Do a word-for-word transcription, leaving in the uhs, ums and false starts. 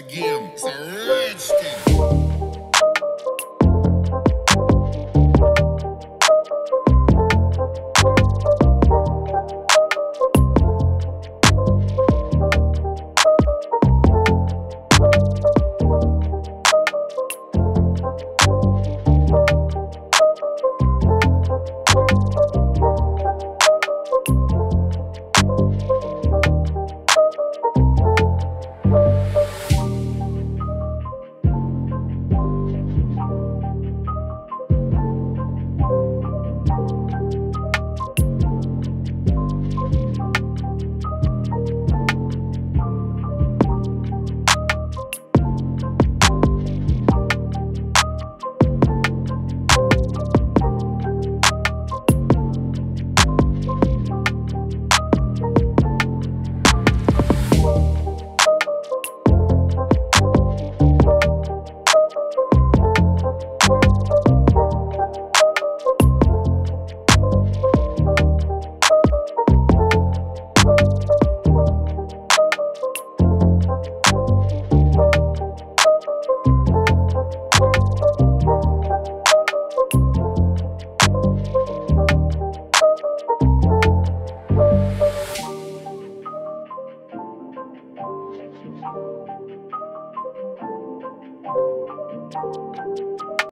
again. It's a rich thing.